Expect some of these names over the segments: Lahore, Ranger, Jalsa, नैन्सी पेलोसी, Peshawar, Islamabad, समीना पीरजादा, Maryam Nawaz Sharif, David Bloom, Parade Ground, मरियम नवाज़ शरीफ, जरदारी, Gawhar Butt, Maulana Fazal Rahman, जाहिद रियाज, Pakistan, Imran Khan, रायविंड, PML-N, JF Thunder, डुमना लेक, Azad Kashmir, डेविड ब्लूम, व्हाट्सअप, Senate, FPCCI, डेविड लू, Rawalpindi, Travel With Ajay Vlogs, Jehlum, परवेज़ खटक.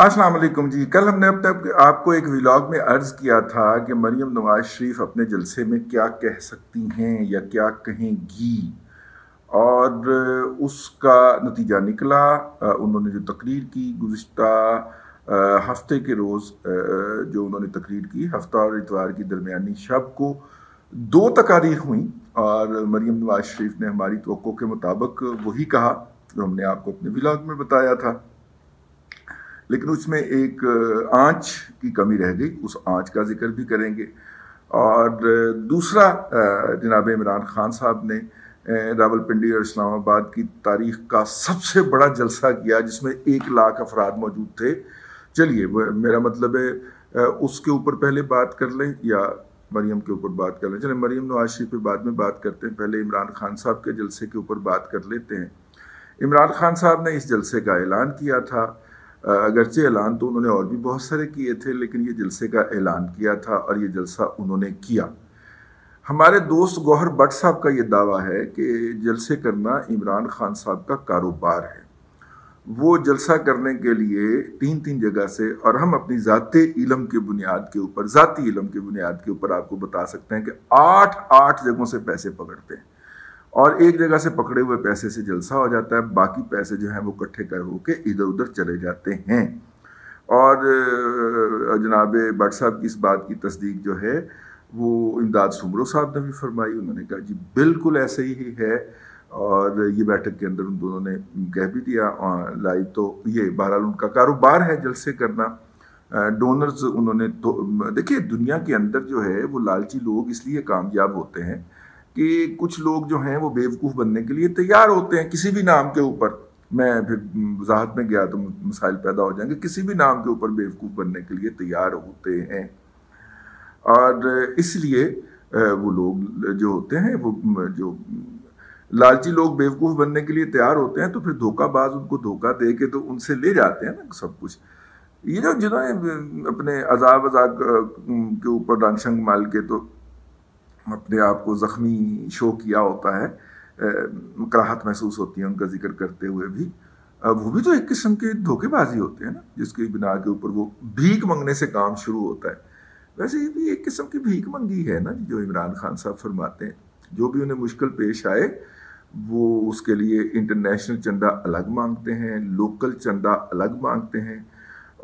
अस्सलाम वालेकुम जी। कल हमने अब तक आपको एक व्लॉग में अर्ज़ किया था कि मरियम नवाज़ शरीफ अपने जलसे में क्या कह सकती हैं या क्या कहेंगी, और उसका नतीजा निकला। उन्होंने जो तकरीर की गुज़िश्ता हफ्ते के रोज़, जो उन्होंने तकरीर की हफ्ता और इतवार की दरमियानी शब को दो तकारीर हुई, और मरियम नवाज़ शरीफ ने हमारी तवक्को के मुताबिक वही कहा जो हमने आपको अपने व्लॉग में बताया था, लेकिन उसमें एक आँच की कमी रह गई, उस आँच का जिक्र भी करेंगे। और दूसरा, जनाब इमरान खान साहब ने रावलपिंडी और इस्लामाबाद की तारीख का सबसे बड़ा जलसा किया जिसमें 1 लाख अफराद मौजूद थे। चलिए, मेरा मतलब है उसके ऊपर पहले बात कर लें या मरियम के ऊपर बात कर लें? चलें, मरियम नवाज शरीफ पे बाद में बात करते हैं, पहले इमरान खान साहब के जलसे के ऊपर बात कर लेते हैं। इमरान खान साहब ने इस जलसे का ऐलान किया था, अगरचे ऐलान तो उन्होंने और भी बहुत सारे किए थे, लेकिन ये जलसे का ऐलान किया था और ये जलसा उन्होंने किया। हमारे दोस्त गौहर बट साहब का ये दावा है कि जलसे करना इमरान खान साहब का कारोबार है। वो जलसा करने के लिए 3-3 जगह से, और हम अपनी ज़ाती इलम के बुनियाद के ऊपर आपको बता सकते हैं कि 8-8 जगहों से पैसे पकड़ते हैं, और एक जगह से पकड़े हुए पैसे से जलसा हो जाता है, बाकी पैसे जो हैं वो इकट्ठे कर होके इधर उधर चले जाते हैं। और जनाब बट साहब की इस बात की तस्दीक जो है वो इमदाद सुमरो साहब ने भी फरमाई। उन्होंने कहा जी बिल्कुल ऐसे ही है, और ये बैठक के अंदर उन दोनों ने कह भी दिया लाइव। तो ये बहरहाल उनका कारोबार है जलसे करना। डोनर्स उन्होंने, तो देखिए दुनिया के अंदर जो है वो लालची लोग इसलिए कामयाब होते हैं कि कुछ लोग जो हैं वो बेवकूफ़ बनने के लिए तैयार होते हैं किसी भी नाम के ऊपर। मैं फिर वजाहत में गया तो मसाइल पैदा हो जाएंगे। किसी भी नाम के ऊपर बेवकूफ़ बनने के लिए तैयार होते हैं, और इसलिए वो लोग जो होते हैं, वो जो लालची लोग बेवकूफ़ बनने के लिए तैयार होते हैं, तो फिर धोखाबाज उनको धोखा दे के तो उनसे ले जाते हैं ना सब कुछ। ये जो जिन्होंने अपने अजाब अजाब के ऊपर डांशंग माल के तो अपने आप को ज़ख्मी शो किया होता है, कराहत महसूस होती है उनका जिक्र करते हुए भी, वो भी तो एक किस्म के धोखेबाजी होते हैं ना, जिसकी बिना के ऊपर वो भीख मंगने से काम शुरू होता है। वैसे ये भी एक किस्म की भीख मंगी है ना जो इमरान खान साहब फरमाते हैं। जो भी उन्हें मुश्किल पेश आए वो उसके लिए इंटरनेशनल चंदा अलग मांगते हैं, लोकल चंदा अलग मांगते हैं,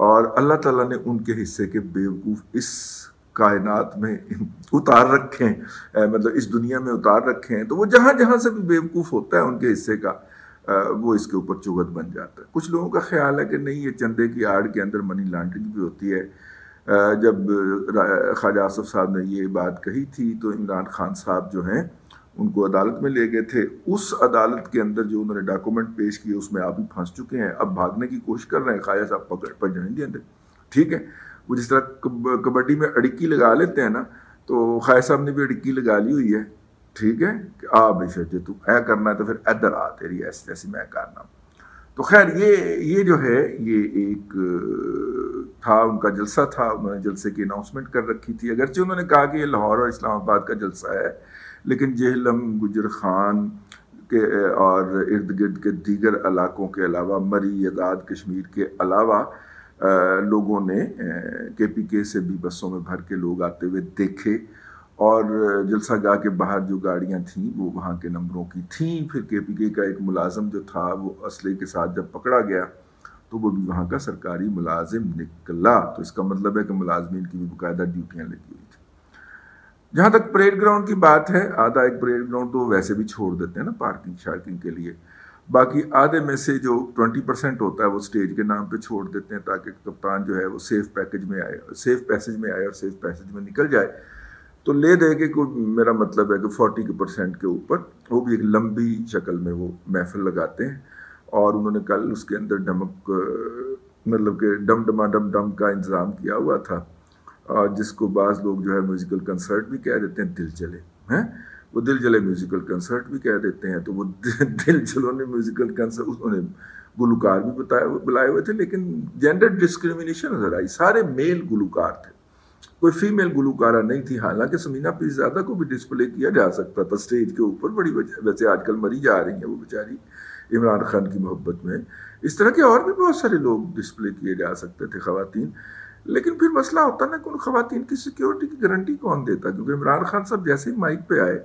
और अल्लाह ताला ने उनके हिस्से के बेवकूफ़ इस कायनात में उतार रखे हैं, मतलब इस दुनिया में उतार रखे हैं। तो वो जहाँ जहाँ से भी बेवकूफ़ होता है उनके हिस्से का वो इसके ऊपर चुगत बन जाता है। कुछ लोगों का ख्याल है कि नहीं, ये चंदे की आड़ के अंदर मनी लॉन्ड्रिंग भी होती है। जब ख्वाजा आसिफ साहब ने ये बात कही थी तो इमरान खान साहब जो हैं उनको अदालत में ले गए थे। उस अदालत के अंदर जो उन्होंने डॉक्यूमेंट पेश किए उसमें आप भी फंस चुके हैं, अब भागने की कोशिश कर रहे हैं। ख्वाजा साहब पकड़ पर जाएंगे अंदर, ठीक है। वो जिस तरह कबड्डी में अड़िक्की लगा लेते हैं ना, तो ख्वाजा साहब ने भी अड़िक्की लगा ली हुई है, ठीक है, कि आ भाई तू ऐ करना है तो फिर इधर आ, तेरी ऐसी ऐसी मैं करना। तो खैर ये जो है ये एक था, उनका जलसा था। उन्होंने जलसे की अनाउंसमेंट कर रखी थी, अगरचे उन्होंने कहा कि ये लाहौर और इस्लामाबाद का जलसा है, लेकिन जेहलम, गुज्जर खान के और इर्द गिर्द के दीगर इलाकों के अलावा, मरी, आज़ाद कश्मीर के अलावा लोगों ने केपीके से भी बसों में भर के लोग आते हुए देखे, और जलसा गाह के बाहर जो गाड़ियां थीं वो वहाँ के नंबरों की थीं। फिर केपीके का एक मुलाजम जो था वो असले के साथ जब पकड़ा गया तो वो भी वहाँ का सरकारी मुलाजिम निकला। तो इसका मतलब है कि मुलाजमीन की भी बाकायदा ड्यूटियाँ लगी हुई थी। जहाँ तक परेड ग्राउंड की बात है, आधा एक परेड ग्राउंड तो वैसे भी छोड़ देते हैं ना पार्किंग शार्किंग के लिए, बाकी आधे में से जो 20% होता है वो स्टेज के नाम पे छोड़ देते हैं ताकि कप्तान जो है वो सेफ पैसेज में आए और सेफ पैसेज में निकल जाए। तो ले दे के कोई, मेरा मतलब है कि 40% के ऊपर वो भी एक लंबी शक्ल में वो महफिल लगाते हैं। और उन्होंने कल उसके अंदर डमक, मतलब के डम डमा डम डम का इंतज़ाम किया हुआ था, और जिसको बाज़ लोग जो है म्यूज़िकल कंसर्ट भी कह देते हैं, दिल जले हैं वो दिल जले म्यूज़िकल कंसर्ट भी कह देते हैं। तो वो दिल जलोने म्यूज़िकल कंसर्ट उन्होंने गुलकार भी बुलाए हुए थे, लेकिन जेंडर डिस्क्रिमिनेशन नजर आई, सारे मेल गुलकार थे, कोई फीमेल गुलकारा नहीं थी। हालांकि समीना पीरजादा को भी डिस्प्ले किया जा सकता था स्टेज के ऊपर, बड़ी वैसे आजकल मरी जा रही है वो बेचारी, इमरान खान की मोहब्बत में। इस तरह के और भी बहुत सारे लोग डिस्प्ले किए जा सकते थे, ख़वातीन। लेकिन फिर मसला होता ना कि उन ख़वातीन की सिक्योरिटी की गारंटी कौन देता, क्योंकि इमरान खान साहब जैसे ही माइक पे आए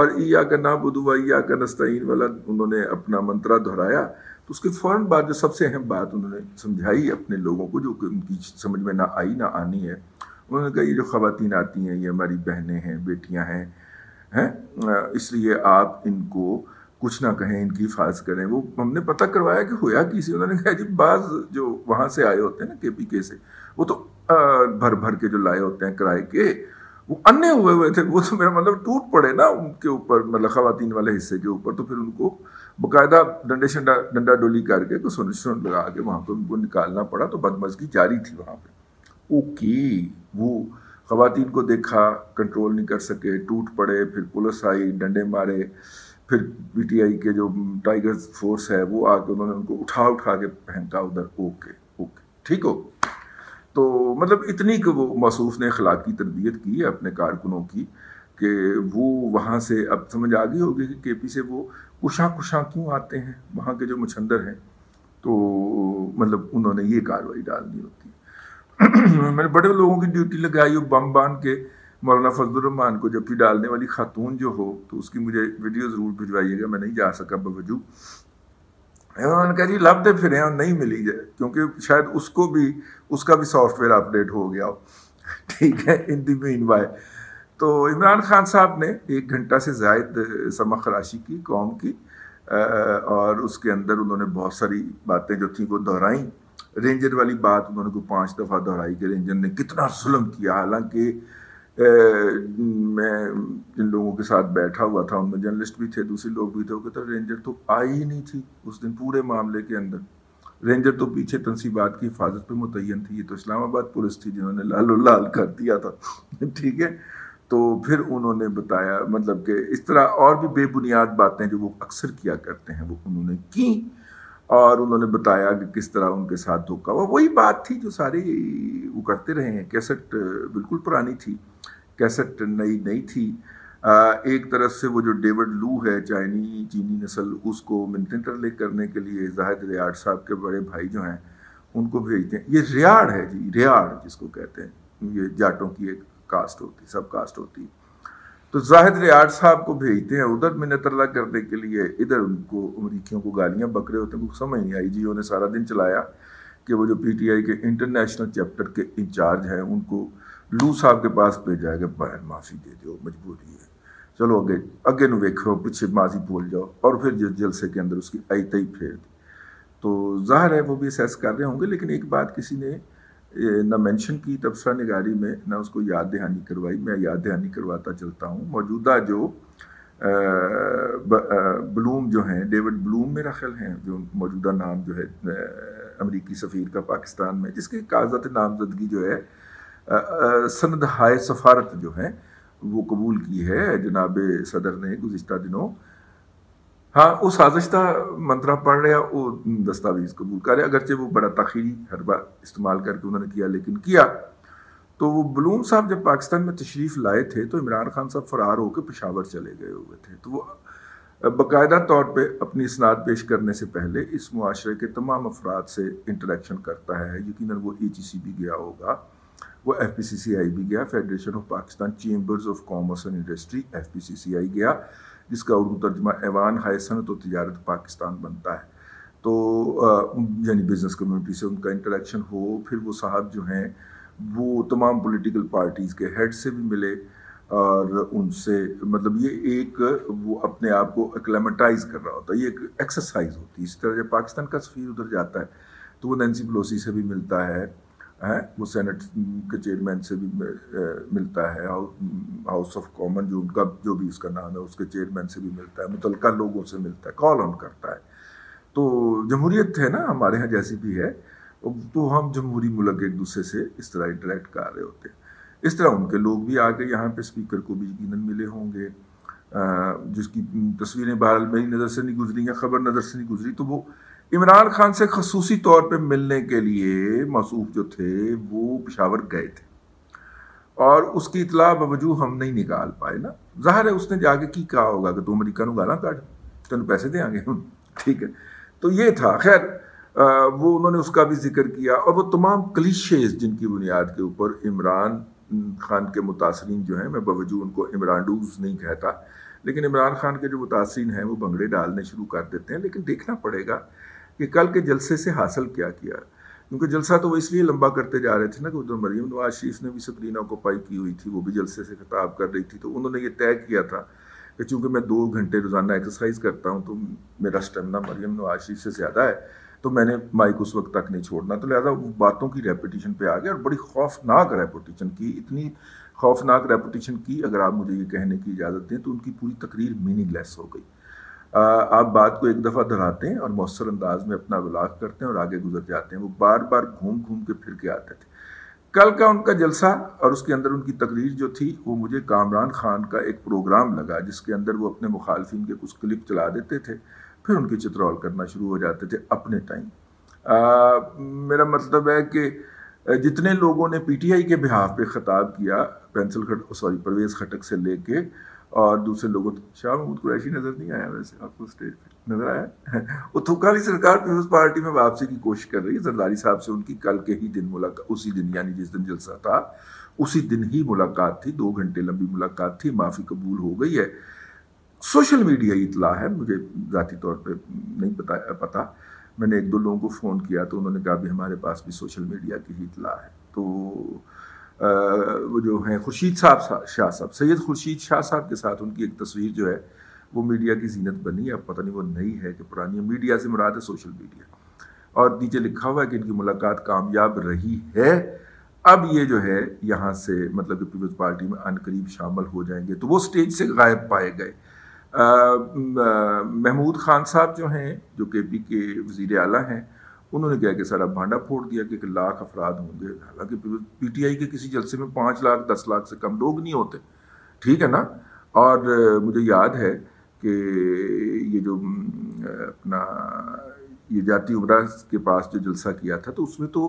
और ईया का नाबुदुवा ईया का नस्ताईन वाला उन्होंने अपना मंत्रा दोहराया, तो उसके फ़ौरन बाद जो सबसे अहम बात उन्होंने समझाई अपने लोगों को, जो उनकी समझ में ना आई ना आनी है, उन्होंने कहा ये जो ख़वातीन आती हैं ये हमारी बहनें हैं, बेटियाँ हैं, इसलिए आप इनको कुछ ना कहें, इनकी हिफाजत करें। वो हमने पता करवाया कि होया किसी, उन्होंने कहा जी बाज जो वहाँ से आए होते हैं ना केपीके से, वो तो भर भर के जो लाए होते हैं किराए के, वो अन्य हुए हुए थे, वो तो मेरा मतलब टूट पड़े ना उनके ऊपर, मतलब ख़वातीन वाले हिस्से के ऊपर, तो फिर उनको बाकायदा डंडे शंडा डंडा डोली करके कुछ सोन लगा के वहाँ पर उनको निकालना पड़ा। तो बदमशगी जारी थी वहाँ पर। ओके, वो ख़वातीन को देखा, कंट्रोल नहीं कर सके, टूट पड़े, फिर पुलिस आई, डंडे मारे, फिर पीटीआई के जो टाइगर फोर्स है वो आके उन्होंने उनको उठा उठा के फेंका उधर। ओके ओके, ठीक हो। तो मतलब इतनी कि वो मौसूफ ने अखलाकी तरबियत की है अपने कारकुनों की कि वो वहाँ से अब समझ आ गई होगी कि केपी से वो कुशा कुशा क्यों आते हैं, वहाँ के जो मुछंदर हैं। तो मतलब उन्होंने ये कार्रवाई डालनी होती है। मैंने बड़े लोगों की ड्यूटी लगाई हो बम बांध के मौलाना फजल रहमान को, जबकि डालने वाली खातून जो हो तो उसकी मुझे वीडियो ज़रूर भिजवाइएगा, मैं नहीं जा सका बावजूद। उन्होंने कहा जी लभते फिरे और नहीं मिली जाए, क्योंकि शायद उसको भी उसका भी सॉफ्टवेयर अपडेट हो गया हो, ठीक है, इन दी मीनवाइल। तो इमरान खान साहब ने 1 घंटा से ज़ायद समा खराशी की कौम की, और उसके अंदर उन्होंने बहुत सारी बातें जो थी वो दोहराई। रेंजर वाली बात उन्होंने को 5 दफ़ा दोहराई कि रेंजर ने कितना जुल्म किया, हालांकि मैं जिन लोगों के साथ बैठा हुआ था उनमें जर्नलिस्ट भी थे, दूसरे लोग भी थे, वो कहते रेंजर तो आई ही नहीं थी उस दिन पूरे मामले के अंदर। रेंजर तो पीछे तनसीबात की हिफाजत पे मुतय्यन थी, ये तो इस्लामाबाद पुलिस थी जिन्होंने लालो लाल कर दिया था, ठीक है। तो फिर उन्होंने बताया मतलब कि इस तरह और भी बेबुनियाद बातें जो वो अक्सर किया करते हैं वो उन्होंने की, और उन्होंने बताया कि किस तरह उनके साथ धोखा हुआ। वही बात थी जो सारे वो करते रहे हैं। कैसेट बिल्कुल पुरानी थी, कैसेट नई नहीं थी। एक तरफ से वो जो डेविड लू है चीनी नस्ल, उसको मिनटेंटरले करने के लिए जाहिद रियाज साहब के बड़े भाई जो हैं उनको भेजते हैं। ये रियाड़ है जी, रियाड़ जिसको कहते हैं, ये जाटों की एक कास्ट होती, सब कास्ट होती। तो जाहिद रियाज साहब को भेजते हैं उधर मिनतरला करने के लिए, इधर उनको अमरीकियों को गालियाँ बकरे होते हैं, कुछ समझ नहीं आई जी। उन्होंने सारा दिन चलाया कि वो जो पीटीआई के इंटरनेशनल चैप्टर के इंचार्ज हैं उनको लू साहब के पास भेजा है कि बहन माफ़ी दे दो, मजबूरी है, चलो अगे अगे न देखो, पीछे माजी भूल जाओ। और फिर जलसे के अंदर उसकी आई तई फेर दी। तो ज़ाहिर है वो भी एहसास कर रहे होंगे, लेकिन एक बात किसी ने ना मेंशन की तबसरा निगारी में, ना उसको याद दहानी करवाई। मैं याद दहानी करवाता चलता हूँ। मौजूदा जो ब्लूम जो हैं, डेविड ब्लूम मेरा ख्याल हैं जो मौजूदा नाम जो है अमरीकी सफ़ीर का पाकिस्तान में, जिसके कागजात नामजदगी जो है सनद हाय सफ़ारत जो है वो कबूल की है जनाब सदर ने गुज़िश्ता दिनों। हाँ, वो साजिशता मंत्रा पढ़ रहा, वो दस्तावेज़ कबूल कर रहा, अगरचे वो बड़ा तखीरी हरबा इस्तेमाल करके उन्होंने किया, लेकिन किया। तो वो ब्लूम साहब जब पाकिस्तान में तशरीफ़ लाए थे तो इमरान खान साहब फ़रार होकर पेशावर चले गए हुए थे। तो वो बाकायदा तौर पर अपनी इसनाद पेश करने से पहले इस मुआशरे के तमाम अफराद से इंटरेक्शन करता है। यकीनन वो AGC भी गया होगा, वो FPCCI भी गया, federation of Pakistan chambers of commerce and industry FPCCI गया, जिसका उर्दू तर्जमा ऐवान हाय सनत और तिजारत पाकिस्तान बनता है। तो यानी बिज़नेस कम्यूनिटी से उनका इंटरेक्शन हो। फिर वो साहब जो हैं वो तमाम पॉलिटिकल पार्टीज़ के हेड से भी मिले और उनसे मतलब ये एक वो अपने आप को एक्लेमेटाइज कर रहा होता है, ये एक एक्सरसाइज होती है। इस तरह जब पाकिस्तान का सफ़ीर उधर जाता है तो वो नैन्सी पेलोसी से भी मिलता है, वो सेनेट के चेयरमैन से भी मिलता है, हाउस ऑफ कॉमन जो उनका जो भी उसका नाम है उसके चेयरमैन से भी मिलता है, मुतलका लोगों से मिलता है, कॉल ऑन करता है। तो जमहूरियत है ना हमारे यहाँ जैसी भी है, तो हम जमहूरी मुल्क एक दूसरे से इस तरह इंटरेक्ट कर रहे होते हैं। इस तरह उनके लोग भी आके यहाँ पे स्पीकर को भी यकीनन मिले होंगे, जिसकी तस्वीरें बहरहाल मेरी नज़र से नहीं गुजरी या ख़बर नज़र से नहीं गुजरी। तो वो इमरान खान से खसूसी तौर पे मिलने के लिए मसूफ जो थे वो पेशावर गए थे और उसकी इतला बावजूद हम नहीं निकाल पाए ना। ज़ाहिर है उसने जाके की कहा होगा कि तू अमरीका नू गालां कढ़, तेन पैसे देंगे, ठीक है, तो ये था। खैर वो उन्होंने उसका भी जिक्र किया और वो तमाम क्लीशेज जिनकी बुनियाद के ऊपर इमरान खान के मुतासरीन जो हैं, मैं बावजूद उनको इमरान डूज नहीं कहता, लेकिन इमरान खान के जो मुतासरीन हैं वो भंगड़े डालने शुरू कर देते हैं। लेकिन देखना पड़ेगा कि कल के जलसे से हासिल क्या किया, क्योंकि जलसा तो वो इसलिए लंबा करते जा रहे थे ना कि उधर मरीम नवाज शरीफ ने भी सब्रीना को पाई की हुई थी, वो भी जलसे से खिताब कर रही थी, तो उन्होंने ये तय किया था कि चूँकि मैं 2 घंटे रोज़ाना एक्सरसाइज करता हूँ तो मेरा स्टेमिना मरीम नवाज शरीफ से ज़्यादा है, तो मैंने माइक उस वक्त तक नहीं छोड़ना, तो लिहाजा वो बातों की रेपिटेशन पे आ गया और बड़ी खौफनाक रेपिटेशन की, इतनी खौफनाक रेपिटेशन की अगर आप मुझे ये कहने की इजाज़त दें तो उनकी पूरी तकरीर मीनिंगलेस हो गई। आप बात को एक दफ़ा दोहराते हैं और मौसर अंदाज में अपना विलाग करते हैं और आगे गुजर जाते हैं, वो बार बार घूम घूम के फिर के आते थे। कल का उनका जलसा और उसके अंदर उनकी तकरीर जो थी वो मुझे कामरान खान का एक प्रोग्राम लगा जिसके अंदर वो अपने मुखालफिन के कुछ क्लिप चला देते थे, फिर उनकी चित्रौल करना शुरू हो जाते थे अपने टाइम। मेरा मतलब है कि जितने लोगों ने पीटीआई के बिहाफ पे खिताब किया, परवेज़ खटक से लेके और दूसरे लोगों, शाह महमूद कुरैशी नज़र नहीं आया वैसे आपको स्टेज पे, नज़र आया? वो थुकाली सरकार पीपल्स पार्टी में वापसी की कोशिश कर रही है। जरदारी साहब से उनकी कल के ही दिन मुलाकात, उसी दिन यानी जिस दिन जलसा था उसी दिन ही मुलाकात थी, 2 घंटे लंबी मुलाकात थी, माफ़ी कबूल हो गई है। सोशल मीडिया इतला है, मुझे ज़ाती तौर पर नहीं पता, मैंने 1-2 लोगों को फ़ोन किया तो उन्होंने कहा भी हमारे पास भी सोशल मीडिया की ही इतला है। तो वो जो हैं खुर्शीद साहब, शाह साहब, सैयद खुर्शीद शाह साहब के साथ उनकी एक तस्वीर जो है वो मीडिया की जीनत बनी है, अब पता नहीं वो नई है कि पुरानी है, मीडिया से मुराद है सोशल मीडिया, और नीचे लिखा हुआ है कि इनकी मुलाकात कामयाब रही है, अब ये जो है यहाँ से मतलब कि पीपल्स पार्टी में अनकरीब शामिल हो जाएंगे, तो वो स्टेज से गायब पाए गए। महमूद खान साहब जो हैं जो केपी के वज़ीर आला हैं, उन्होंने क्या कि सारा भांडा फोड़ दिया कि 1 लाख अफराद होंगे, हालांकि पीटीआई के किसी जलसे में 5 लाख 10 लाख से कम लोग नहीं होते, ठीक है ना। और मुझे याद है कि ये जो अपना ये जाती उमरा के पास जो जलसा किया था तो उसमें तो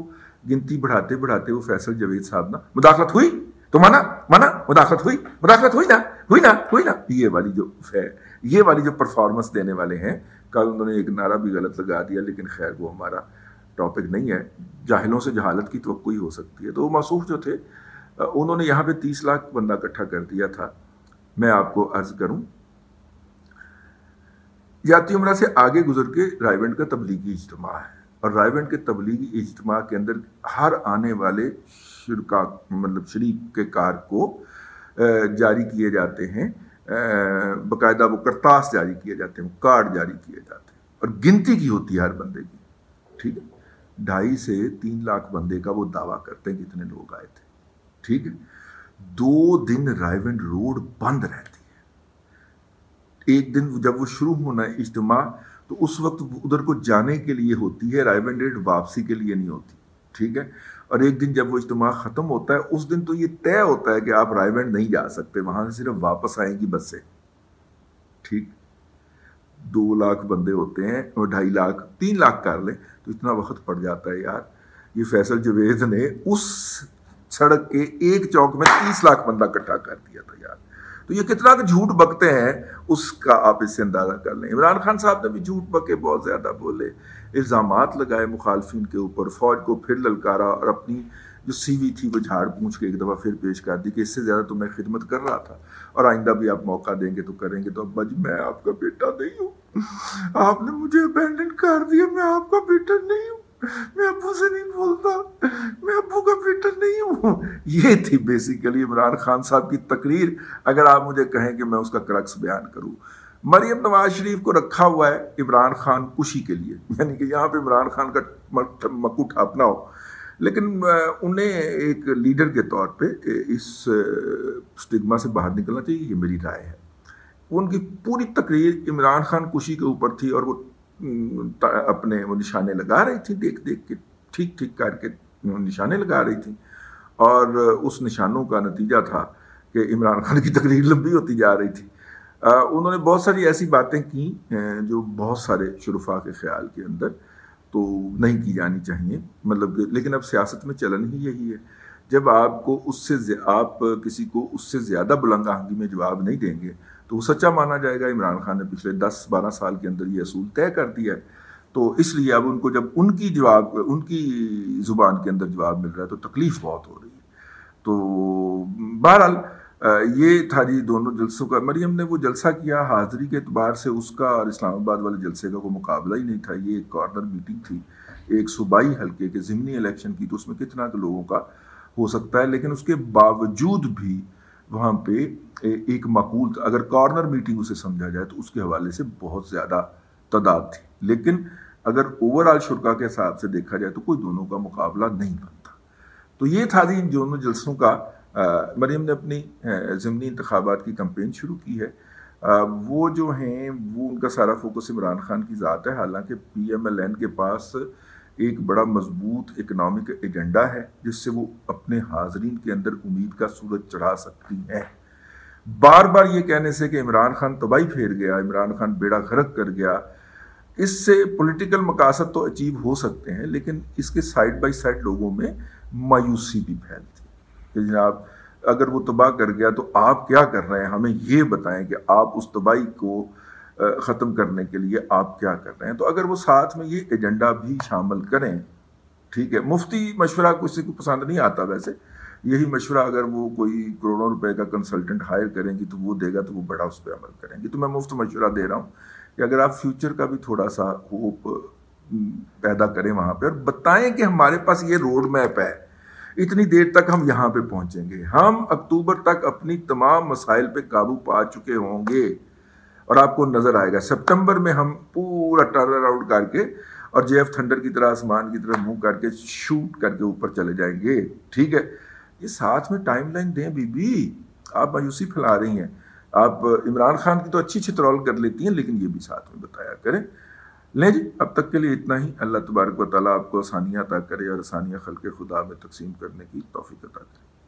गिनती बढ़ाते बढ़ाते वो फैसल जावेद साहब ना, मुदाखलत हुई तो माना मुदाखलत हुई ना, ये वाली जो परफॉर्मेंस देने वाले हैं। कल उन्होंने एक नारा भी गलत लगा दिया, लेकिन खैर वो हमारा टॉपिक नहीं है, जाहिलों से जहालत की तवक्को ही हो सकती है। तो वो मौसूफ जो थे उन्होंने यहाँ पे 30 लाख बंदा इकट्ठा कर दिया था। मैं आपको अर्ज करूँ, जाती उमरा से आगे गुजर के रायविंड का तबलीगी इज्तिमा है, और रायविंड के तबलीगी इज्तिमा के अंदर हर आने वाले शिरका मतलब शरीक के कार को जारी किए जाते हैं, बाकायदा वो करतास जारी किए जाते हैं, कार्ड जारी किए जाते हैं, और गिनती की होती है हर बंदे की, ठीक है। 2.5 से 3 लाख बंदे का वो दावा करते हैं कितने लोग आए थे, ठीक है। 2 दिन रायविंड रोड बंद रहती है, एक दिन जब वो शुरू होना है इज्तिमा तो उस वक्त उधर को जाने के लिए होती है, रायविंड रोड वापसी के लिए नहीं होती, ठीक है। और एक दिन जब वो इज्तिमा ख़त्म होता है उस दिन तो ये तय होता है कि आप रायविंड नहीं जा सकते, वहाँ से सिर्फ वापस आएंगी बसें, ठीक। 2 लाख बंदे होते हैं और 2.5 लाख 3 लाख कर लें तो इतना वक्त पड़ जाता है यार। ये फैसल जावेद ने उस सड़क के एक चौक में 30 लाख बंदा इकट्ठा कर दिया था यार, तो ये कितना का झूठ बकते हैं उसका आप इससे अंदाज़ा कर लें। इमरान खान साहब ने भी झूठ बके, बहुत ज़्यादा बोले, इल्ज़ामात लगाए मुखालफिन के ऊपर, फ़ौज को फिर ललकारा और अपनी जो सीवी थी वो झाड़ पूछ के एक दफ़ा फिर पेश कर दी कि इससे ज़्यादा तो मैं खिदमत कर रहा था और आइंदा भी आप मौका देंगे तो करेंगे। तो अब्बा जी मैं आपका बेटा नहीं हूँ, आपने मुझे अबैंडन कर दिया, मैं आपका बेटा नहीं हूँ, मैं अबू से नहीं बोलता, मैं अबू का बेटा नहीं हूँ। ये थी बेसिकली इमरान खान साहब की तकरीर, अगर आप मुझे कहें कि मैं उसका क्रक्स बयान करूँ। मरियम नवाज शरीफ को रखा हुआ है इमरान खान कुशी के लिए, यानी कि यहाँ पे इमरान खान का मक्कू ठापना हो, लेकिन उन्हें एक लीडर के तौर पे इस स्टिग्मा से बाहर निकलना चाहिए, ये मेरी राय है। उनकी पूरी तकरीर इमरान खान कुशी के ऊपर थी और वो अपने वो निशाने लगा रही थी, देख देख के ठीक ठीक करके निशाने लगा रही थी, और उस निशानों का नतीजा था कि इमरान खान की तकरीर लंबी होती जा रही थी। उन्होंने बहुत सारी ऐसी बातें की जो बहुत सारे शुरफा के ख्याल के अंदर तो नहीं की जानी चाहिए, मतलब, लेकिन अब सियासत में चलन ही यही है, जब आपको उससे आप किसी को उससे ज़्यादा बुलंद आहंगी में जवाब नहीं देंगे तो वो सच्चा माना जाएगा। इमरान खान ने पिछले 10-12 साल के अंदर ये असूल तय कर दिया है, तो इसलिए अब उनको जब उनकी ज़ुबान के अंदर जवाब मिल रहा है तो तकलीफ़ बहुत हो रही है। तो बहरहाल ये था जी दोनों जलसों का। मरियम ने वो जलसा किया, हाज़री के अतबार से उसका और इस्लामाबाद वाले जलसे का कोई मुकाबला ही नहीं था। ये एक कॉर्नर मीटिंग थी एक सूबाई हल्के के ज़िमनी इलेक्शन की, तो उसमें कितना लोगों का हो सकता है, लेकिन उसके बावजूद भी वहाँ पे एक माकूल, अगर कॉर्नर मीटिंग उसे समझा जाए तो उसके हवाले से बहुत ज़्यादा तादाद थी, लेकिन अगर ओवरऑल शुरा के हिसाब से देखा जाए तो कोई दोनों का मुकाबला नहीं बनता। तो ये था जी इन दोनों जलसों का। मरियम ने अपनी ज़िमनी इंतखाबात की कम्पेन शुरू की है। वो जो हैं वो उनका सारा फोकस इमरान खान की ज़ात है, हालांकि PML-N के पास एक बड़ा मजबूत इकनॉमिक एजेंडा है जिससे वो अपने हाजरीन के अंदर उम्मीद का सूरज चढ़ा सकती हैं। बार बार ये कहने से कि इमरान खान तबाही फेर गया, इमरान खान बेड़ा गर्क कर गया, इससे पॉलिटिकल मकासद तो अचीव हो सकते हैं, लेकिन इसके साइड बाय साइड लोगों में मायूसी भी फैलती कि जनाब अगर वो तबाह कर गया तो आप क्या कर रहे हैं, हमें ये बताएं कि आप उस तबाही को ख़त्म करने के लिए आप क्या कर रहे हैं। तो अगर वो साथ में ये एजेंडा भी शामिल करें, ठीक है, मुफ्ती मशवरा किसी को पसंद नहीं आता वैसे, यही मशवरा अगर वो कोई करोड़ों रुपए का कंसल्टेंट हायर करेंगी तो वो देगा तो वो बड़ा उस पर अमल करेंगी। तो मैं मुफ्त मशवरा दे रहा हूँ कि अगर आप फ्यूचर का भी थोड़ा सा होप पैदा करें वहाँ पर, और बताएं कि हमारे पास ये रोड मैप है, इतनी देर तक हम यहाँ पर पहुँचेंगे, हम अक्टूबर तक अपनी तमाम मसाइल पर काबू पा चुके होंगे और आपको नज़र आएगा, सितंबर में हम पूरा टर्न अराउंड करके और JF थंडर की तरह आसमान की तरफ मुंह करके शूट करके ऊपर चले जाएंगे, ठीक है। ये साथ में टाइमलाइन दें बीबी, आप मायूसी फैला रही हैं। आप इमरान खान की तो अच्छी छित्रौल कर लेती हैं, लेकिन ये भी साथ में बताया करें। लें जी, अब तक के लिए इतना ही। अल्लाह तबारक व तआला आपको आसानियाँ अता करे और आसानियाँ खल्के खुदा में तकसीम करने की तौफीक अता करे।